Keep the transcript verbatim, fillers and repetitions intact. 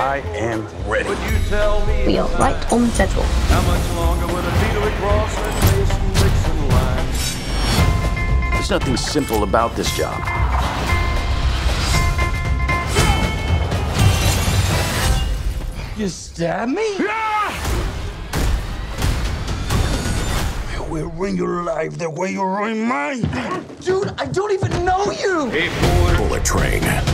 I am ready. Would you tell me we are right on schedule. How much longer would it be to cross that line? There's nothing simple about this job. You stab me? Yeah! You will ruin your life the way you ruin mine. Dude, I don't even know you. Hey, Bullet Train.